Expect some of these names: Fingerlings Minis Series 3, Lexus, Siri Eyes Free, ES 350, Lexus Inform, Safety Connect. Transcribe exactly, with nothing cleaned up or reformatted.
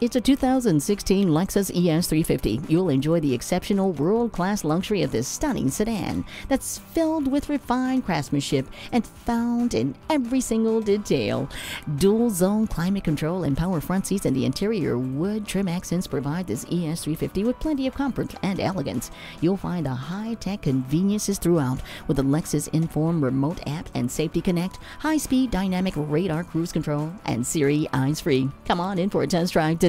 It's a two thousand sixteen Lexus E S three fifty. You'll enjoy the exceptional world-class luxury of this stunning sedan that's filled with refined craftsmanship and found in every single detail. Dual-zone climate control and power front seats and the interior wood trim accents provide this E S three fifty with plenty of comfort and elegance. You'll find the high-tech conveniences throughout with the Lexus Inform remote app and Safety Connect, high-speed dynamic radar cruise control, and Siri Eyes Free. Come on in for a test drive today.